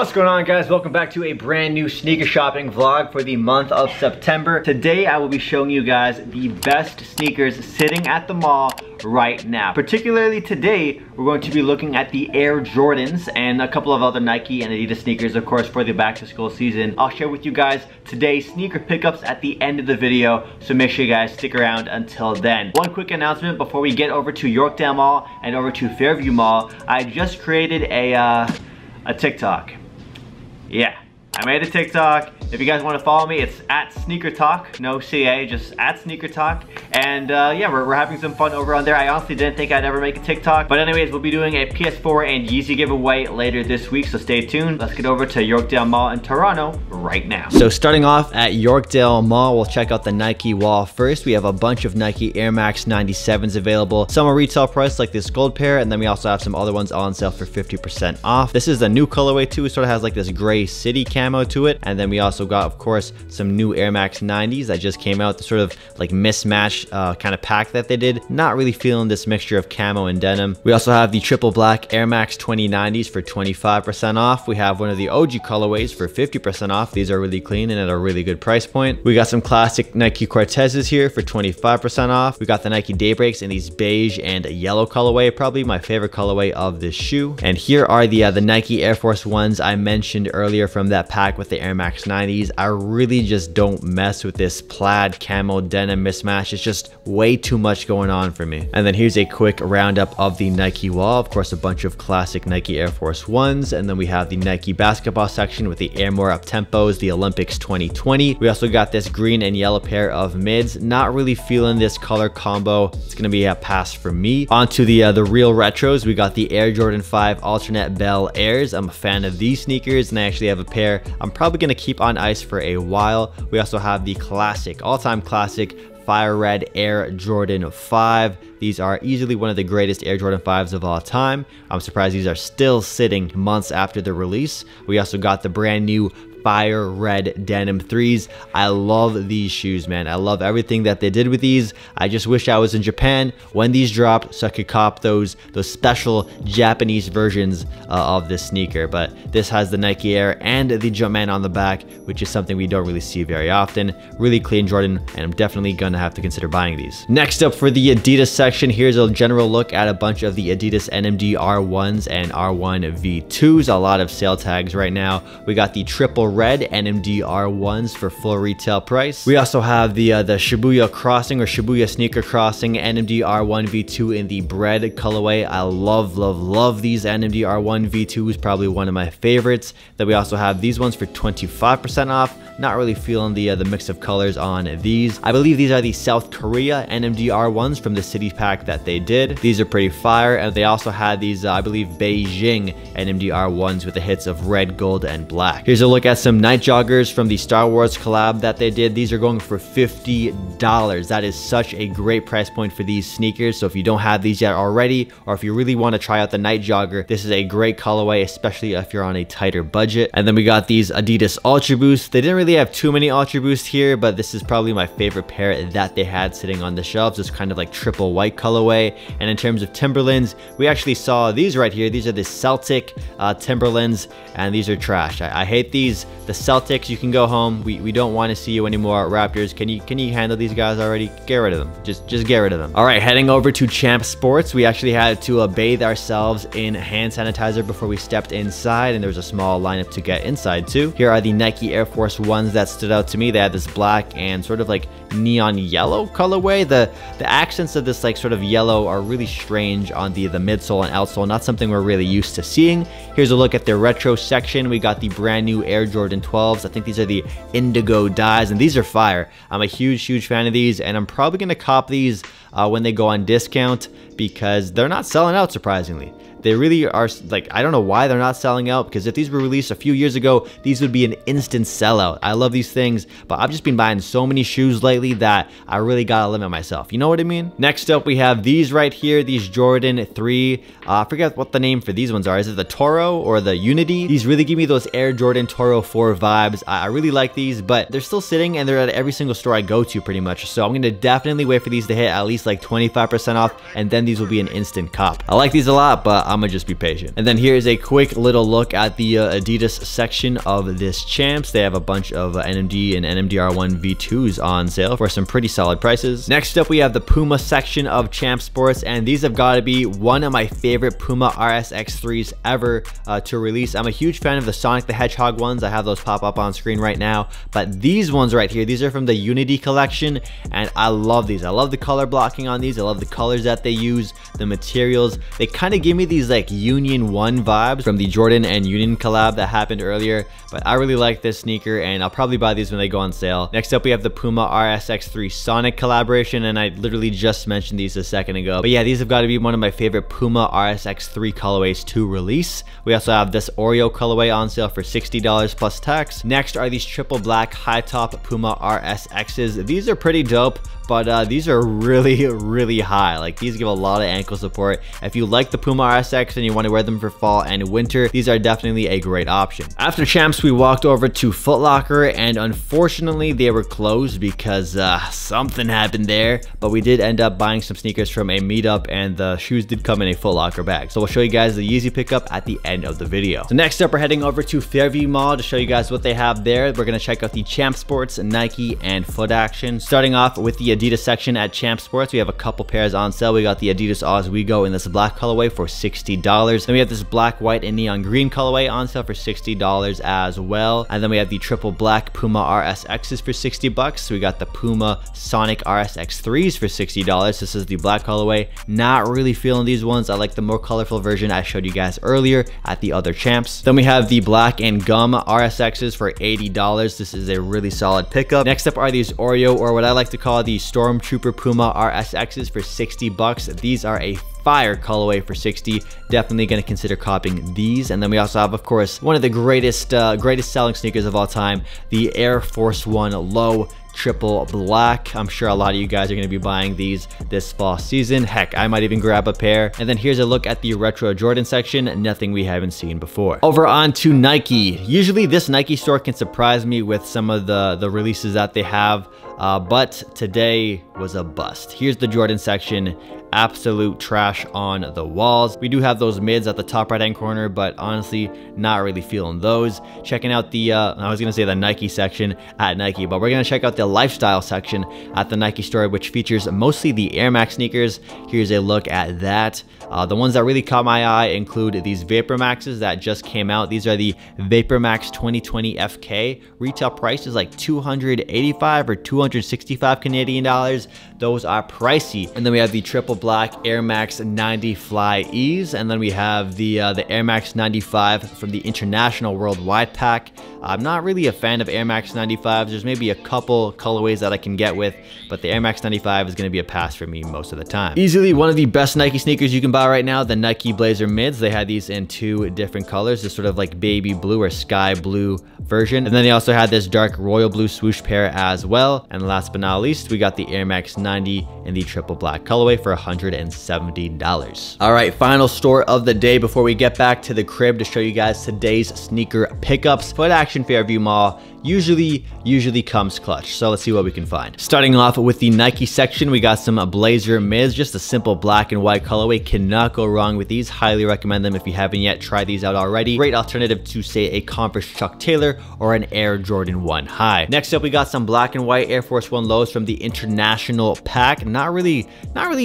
What's going on, guys? Welcome back to a brand new sneaker shopping vlog for the month of September. Today I will be showing you guys the best sneakers sitting at the mall right now. Particularly today, we're going to be looking at the Air Jordans and a couple of other Nike and Adidas sneakers, of course, for the back to school season. I'll share with you guys today's sneaker pickups at the end of the video, so make sure you guys stick around until then. One quick announcement before we get over to Yorkdale Mall and over to Fairview Mall. I just created a TikTok. Yeah, I made a TikTok. If you guys want to follow me, it's at Sneaker Talk, no CA, just at Sneaker Talk. And yeah, we're having some fun over on there. I honestly didn't think I'd ever make a TikTok. But anyways, we'll be doing a PS4 and Yeezy giveaway later this week, so stay tuned. Let's get over to Yorkdale Mall in Toronto right now. So starting off at Yorkdale Mall, we'll check out the Nike wall first. We have a bunch of Nike Air Max 97s available. Some are retail price like this gold pair, and then we also have some other ones on sale for 50% off. This is the new colorway too. It sort of has like this gray city camo to it. And then we also got, of course, some new Air Max 90s that just came out, the sort of like mismatch kind of pack that they did. Not really feeling this mixture of camo and denim. We also have the triple black Air Max 2090s for 25% off. We have one of the OG colorways for 50% off. These are really clean and at a really good price point. We got some classic Nike Cortezes here for 25% off. We got the Nike Daybreaks in these beige and yellow colorway, probably my favorite colorway of this shoe. And here are the Nike Air Force Ones I mentioned earlier from that pack with the Air Max 90. I really just don't mess with this plaid camo denim mismatch. It's just way too much going on for me. And then here's a quick roundup of the Nike wall. Of course, a bunch of classic Nike Air Force Ones. And then we have the Nike basketball section with the Air More Uptempos, the Olympics 2020. We also got this green and yellow pair of mids. Not really feeling this color combo. It's going to be a pass for me. On to the real retros. We got the Air Jordan 5 alternate Bel Airs. I'm a fan of these sneakers, and I actually have a pair I'm probably going to keep on ice for a while. We also have the classic, all-time classic Fire Red Air Jordan 5. These are easily one of the greatest Air Jordan 5s of all time. I'm surprised these are still sitting months after the release. We also got the brand new Fire Red Denim 3s. I love these shoes, man. I love everything that they did with these. I just wish I was in Japan when these dropped so I could cop those special Japanese versions of this sneaker. But this has the Nike Air and the Jumpman on the back, which is something we don't really see very often. Really clean Jordan, and I'm definitely gonna have to consider buying these. Next up for the Adidas section, here's a general look at a bunch of the Adidas NMD R1s and R1 V2s. A lot of sale tags right now. We got the triple red NMD R1s for full retail price. We also have the Shibuya Crossing or Shibuya Sneaker Crossing NMD R1 V2 in the bread colorway. I love these NMD R1 V2s, probably one of my favorites. Then we also have these ones for 25% off. Not really feeling the mix of colors on these. I believe these are the South Korea NMD R1s from the city pack that they did. These are pretty fire, and they also had these, I believe, Beijing NMD R1s with the hits of red, gold, and black. Here's a look at some Night Joggers from the Star Wars collab that they did. These are going for $50. That is such a great price point for these sneakers. So if you don't have these yet already, or if you really want to try out the Night Jogger, this is a great colorway, especially if you're on a tighter budget. And then we got these Adidas Ultra Boost. They didn't really have too many Ultra Boost here, but this is probably my favorite pair that they had sitting on the shelves. It's kind of like triple white colorway. And in terms of Timberlands, we actually saw these right here. These are the Celtic Timberlands, and these are trash. I hate these. The Celtics, you can go home. We don't want to see you anymore. Raptors, can you handle these guys already? Get rid of them. Just get rid of them. All right, heading over to Champ Sports. We actually had to bathe ourselves in hand sanitizer before we stepped inside, and there was a small lineup to get inside too. Here are the Nike Air Force Ones that stood out to me. They had this black and sort of like neon yellow colorway. The accents of this like sort of yellow are really strange on the midsole and outsole. Not something we're really used to seeing. Here's a look at the retro section. We got the brand new Air Jordan 12s. I think these are the indigo dyes, and these are fire. I'm a huge fan of these, and I'm probably gonna cop these when they go on discount, because they're not selling out, surprisingly. They really are, like, I don't know why they're not selling out, because if these were released a few years ago, these would be an instant sellout. I love these things, but I've just been buying so many shoes lately that I really gotta limit myself. You know what I mean? Next up, we have these right here, these Jordan 3. I forget what the name for these ones are. Is it the Toro or the Unity? These really give me those Air Jordan Toro 4 vibes. I really like these, but they're still sitting, and they're at every single store I go to pretty much. So I'm gonna definitely wait for these to hit at least like 25% off, and then these will be an instant cop. I like these a lot, but I'm gonna just be patient. And then here's a quick little look at the Adidas section of this Champs. They have a bunch of NMD and NMD R1 V2s on sale for some pretty solid prices. Next up, we have the Puma section of Champ Sports, and these have got to be one of my favorite Puma RSX3s ever to release. I'm a huge fan of the Sonic the Hedgehog ones. I have those pop up on screen right now, but these ones right here, these are from the Unity collection, and I love these. I love the color blocking on these. I love the colors that they use, the materials. They kind of give me these like Union 1 vibes from the Jordan and Union collab that happened earlier, but I really like this sneaker and I'll probably buy these when they go on sale. Next up, we have the Puma RSX3 Sonic collaboration, and I literally just mentioned these a second ago, but yeah, these have got to be one of my favorite Puma RSX3 colorways to release. We also have this Oreo colorway on sale for $60 plus tax. Next are these triple black high top Puma RSXs. These are pretty dope, but these are really high. Like, these give a lot of ankle support. If you like the Puma RSX and you want to wear them for fall and winter, these are definitely a great option. After Champs, we walked over to Foot Locker, and unfortunately they were closed because something happened there, but we did end up buying some sneakers from a meetup, and the shoes did come in a Foot Locker bag. So we'll show you guys the Yeezy pickup at the end of the video. So next up, we're heading over to Fairview Mall to show you guys what they have there. We're gonna check out the Champ Sports, Nike, and Foot Action. Starting off with the Adidas section at Champ Sports, we have a couple pairs on sale. We got the Adidas Ozweego in this black colorway for $60. Then we have this black, white, and neon green colorway on sale for $60 as well. And then we have the triple black Puma RSXs for $60. So we got the Puma Sonic RSX3s for $60. This is the black colorway. Not really feeling these ones. I like the more colorful version I showed you guys earlier at the other Champs. Then we have the black and gum RSXs for $80. This is a really solid pickup. Next up are these Oreo, or what I like to call the Stormtrooper Puma RSXs for $60. These are a fire colorway for $60. Definitely going to consider copying these. And then we also have, of course, one of the greatest selling sneakers of all time, the Air Force One Low triple black. I'm sure a lot of you guys are going to be buying these this fall season. Heck, I might even grab a pair. And then here's a look at the retro Jordan section. Nothing we haven't seen before. Over on to Nike. Usually this Nike store can surprise me with some of the releases that they have, but today was a bust. Here's the Jordan section. Absolute trash on the walls. We do have those mids at the top right hand corner, but honestly not really feeling those. Checking out the I was gonna say the Nike section at Nike, but we're gonna check out the lifestyle section at the Nike store, which features mostly the Air Max sneakers. Here's a look at that. The ones that really caught my eye include these Vapor Maxes that just came out. These are the Vapor Max 2020 FK. Retail price is like 285 or 265 Canadian dollars. Those are pricey. And then we have the triple black Air Max 90 Fly Ease, and then we have the Air Max 95 from the International Worldwide Pack. I'm not really a fan of Air Max 95s. There's maybe a couple colorways that I can get with, but the Air Max 95 is going to be a pass for me most of the time. Easily one of the best Nike sneakers you can buy right now, the Nike Blazer Mids. They had these in two different colors, this sort of like baby blue or sky blue version. And then they also had this dark royal blue swoosh pair as well. And last but not least, we got the Air Max 90 in the triple black colorway for $170. All right, final store of the day before we get back to the crib to show you guys today's sneaker pickups. Foot Action Fairview Mall usually comes clutch, so let's see what we can find. Starting off with the Nike section, we got some Blazer Mids, just a simple black and white colorway. Cannot go wrong with these. Highly recommend them if you haven't yet tried these out already. Great alternative to, say, a Converse Chuck Taylor or an Air Jordan 1 High. Next up, we got some black and white Air Force One Lows from the International Pack. Not really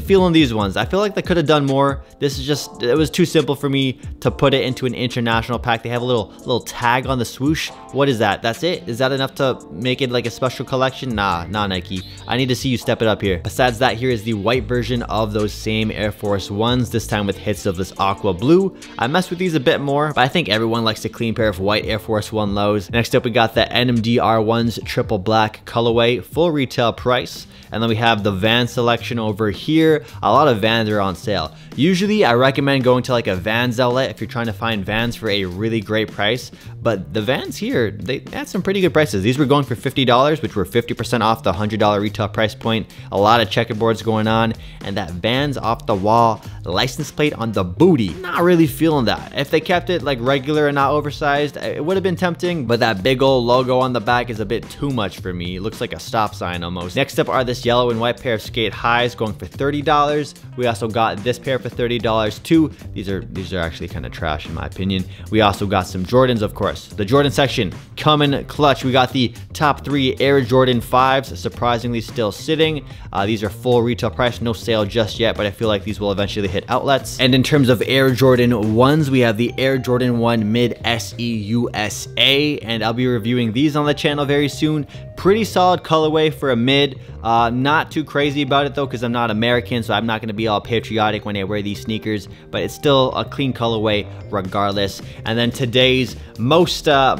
feeling these ones. I feel like they could have done more. This is just, it was too simple for me to put it into an International Pack. They have a little tag on the swoosh. What is that? That's it. Is that enough to make it like a special collection? Nah, Nike. I need to see you step it up here. Besides that, here is the white version of those same Air Force Ones, this time with hits of this aqua blue. I messed with these a bit more, but I think everyone likes a clean pair of white Air Force One Lows. Next up, we got the NMD R1's triple black colorway, full retail price. And then we have the Vans selection over here. A lot of Vans are on sale. Usually I recommend going to like a Vans outlet if you're trying to find Vans for a really great price, but the Vans here, they had some pretty good prices. These were going for $50, which were 50% off the $100 retail price point. A lot of checkerboards going on, and that Vans off the wall license plate on the booty. Not really feeling that. If they kept it like regular and not oversized, it would have been tempting, but that big old logo on the back is a bit too much for me. It looks like a stop sign almost. Next up are this this yellow and white pair of skate highs going for $30. We also got this pair for $30 too. These are actually kind of trash in my opinion. We also got some Jordans, of course. The Jordan section coming clutch. We got the top three Air Jordan 5s, surprisingly still sitting. These are full retail price, no sale just yet, but I feel like these will eventually hit outlets. And in terms of Air Jordan 1s, we have the Air Jordan 1 Mid SEUSA, and I'll be reviewing these on the channel very soon. Pretty solid colorway for a mid. Not too crazy about it though, because I'm not American, so I'm not going to be all patriotic when I wear these sneakers, but it's still a clean colorway regardless. And then today's most I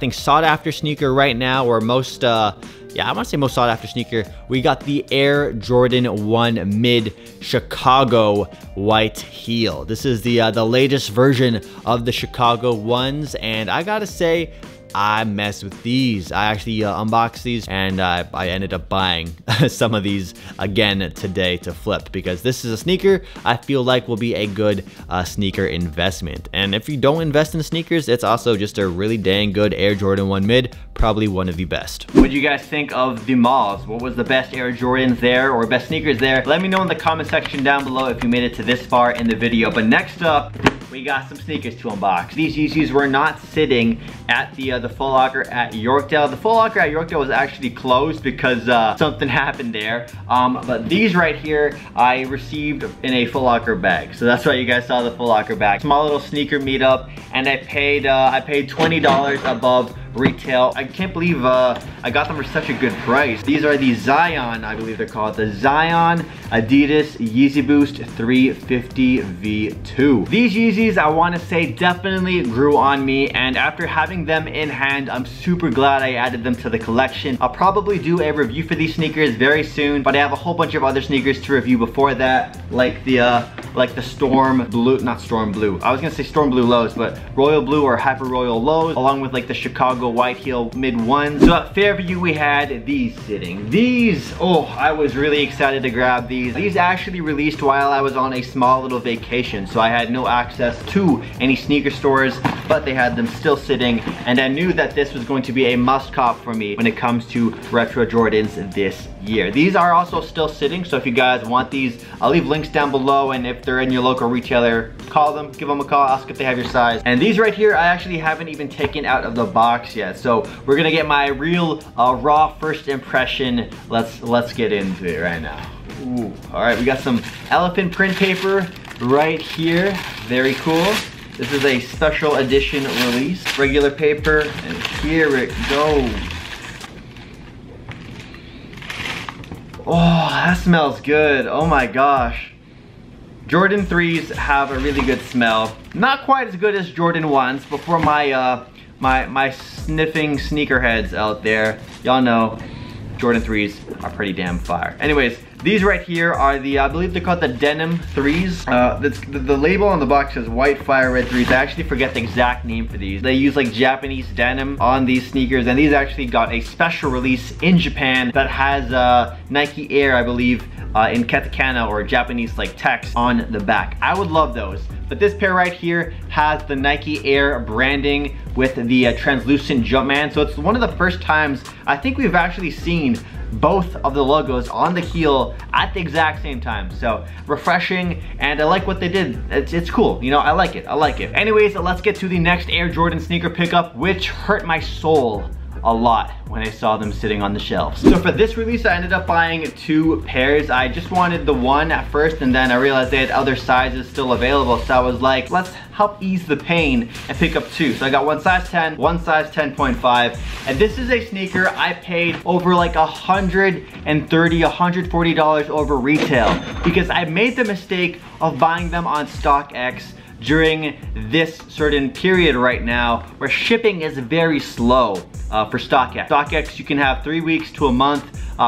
think sought after sneaker right now, or most yeah, I want to say most sought after sneaker, we got the Air Jordan 1 Mid Chicago white heel. This is the latest version of the Chicago 1s, and I gotta say, I messed with these. I actually unboxed these, and I ended up buying some of these again today to flip, because this is a sneaker I feel like will be a good sneaker investment. And if you don't invest in sneakers, it's also just a really dang good Air Jordan 1 Mid, probably one of the best. What do you guys think of the malls? What was the best Air Jordans there, or best sneakers there? Let me know in the comment section down below if you made it to this far in the video. But next up, we got some sneakers to unbox. These Yeezys were not sitting at the Foot Locker at Yorkdale. The Foot Locker at Yorkdale was actually closed because something happened there. But these right here, I received in a Foot Locker bag. So that's why you guys saw the Foot Locker bag. Small little sneaker meetup, and I paid $20 above retail. I can't believe I got them for such a good price. These are the Zion, I believe they're called, the Zion Adidas Yeezy Boost 350 V2. These Yeezys, I want to say, definitely grew on me, and after having them in hand, I'm super glad I added them to the collection. I'll probably do a review for these sneakers very soon, but I have a whole bunch of other sneakers to review before that, like the Storm Blue, not Storm Blue, I was gonna say Storm Blue Lows, but Royal Blue or Hyper Royal Lows, along with like the Chicago white heel mid ones. So at Fairview we had these sitting. These, oh, I was really excited to grab these. These actually released while I was on a small little vacation, so I had no access to any sneaker stores, but they had them still sitting, and I knew that this was going to be a must cop for me when it comes to retro Jordans this year. These are also still sitting, so if you guys want these, I'll leave links down below, and if they're in your local retailer, call them, give them a call, ask if they have your size. And these right here, I actually haven't even taken out of the box yet, so we're gonna get my real raw first impression. Let's get into it right now. Ooh, all right, we got some elephant print paper right here. Very cool. This is a special edition release. Regular paper, and here it goes. Oh, that smells good. Oh my gosh. Jordan 3s have a really good smell. Not quite as good as Jordan 1s, but for my sniffing sneakerheads out there, y'all know Jordan 3s are pretty damn fire. Anyways, these right here are the, I believe they're called the Denim 3s. The label on the box says White Fire Red 3s. I actually forget the exact name for these. They use like Japanese denim on these sneakers, and these actually got a special release in Japan that has Nike Air, I believe, in katakana or Japanese like text on the back. I would love those. But this pair right here has the Nike Air branding with the translucent Jumpman. So it's one of the first times I think we've actually seen both of the logos on the heel at the exact same time. So refreshing, and I like what they did. It's cool, you know, I like it, I like it. Anyways, let's get to the next Air Jordan sneaker pickup, which hurt my soul a lot when I saw them sitting on the shelves. So for this release, I ended up buying two pairs. I just wanted the one at first, and then I realized they had other sizes still available, so I was like, let's help ease the pain and pick up two. So I got one size 10, one size 10.5, and this is a sneaker I paid over like $140 over retail, because I made the mistake of buying them on StockX during this certain period right now where shipping is very slow for StockX. StockX, you can have 3 weeks to a month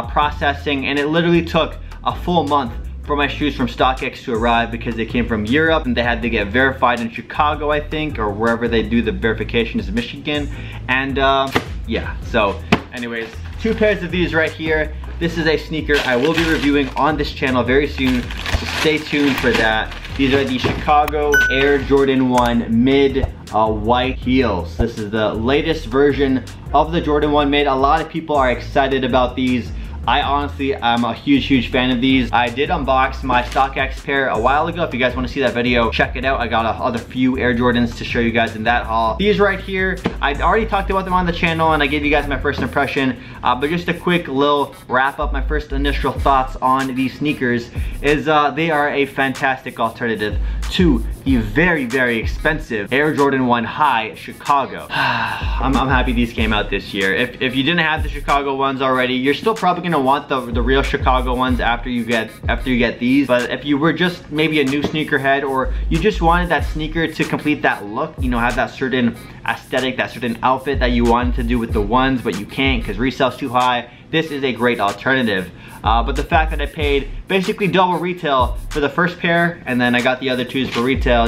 processing, and it literally took a full month for my shoes from StockX to arrive, because they came from Europe and they had to get verified in Chicago, I think, or wherever they do the verification is Michigan. And yeah, so anyways, two pairs of these right here. This is a sneaker I will be reviewing on this channel very soon, so stay tuned for that. These are the Chicago Air Jordan 1 Mid white heels. This is the latest version of the Jordan 1 Mid. A lot of people are excited about these. I honestly am a huge fan of these. I did unbox my StockX pair a while ago. If you guys want to see that video, check it out. I got other few Air Jordans to show you guys in that haul. These right here, I already talked about them on the channel and I gave you guys my first impression, but just a quick little wrap up. My first initial thoughts on these sneakers is they are a fantastic alternative to the very expensive Air Jordan 1 High Chicago. I'm happy these came out this year. If you didn't have the Chicago ones already, you're still probably gonna want the real Chicago ones after you get these. But if you were just maybe a new sneakerhead, or you just wanted that sneaker to complete that look, you know, have that certain aesthetic, that certain outfit that you wanted to do with the ones, but you can't because resale's too high, this is a great alternative. But the fact that I paid basically double retail for the first pair, and then I got the other twos for retail,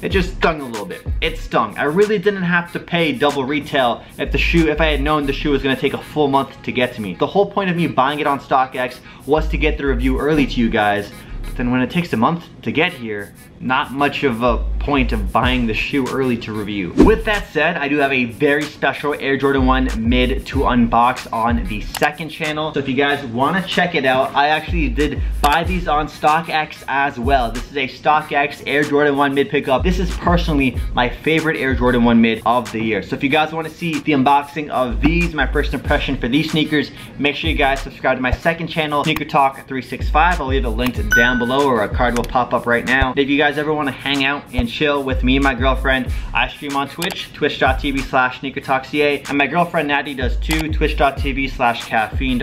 it just stung a little bit. It stung. I really didn't have to pay double retail if I had known the shoe was gonna take a full month to get to me. The whole point of me buying it on StockX was to get the review early to you guys, but then when it takes a month to get here, not much of a point of buying the shoe early to review. With that said, I do have a very special Air Jordan 1 Mid to unbox on the second channel. So if you guys wanna check it out, I actually did buy these on StockX as well. This is a StockX Air Jordan 1 Mid pickup. This is personally my favorite Air Jordan 1 Mid of the year. So if you guys wanna see the unboxing of these, my first impression for these sneakers, make sure you guys subscribe to my second channel, Sneaker Talk 365. I'll leave it linked down below, or a card will pop up right now. If you guys ever want to hang out and chill with me and my girlfriend, I stream on Twitch, twitch.tv/sneakertalkca, and my girlfriend Natty does too, twitch.tv/caffeined_.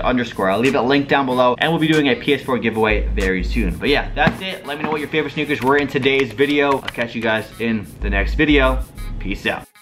I'll leave it linked down below, and we'll be doing a PS4 giveaway very soon. But yeah, that's it. Let me know what your favorite sneakers were in today's video. I'll catch you guys in the next video. Peace out.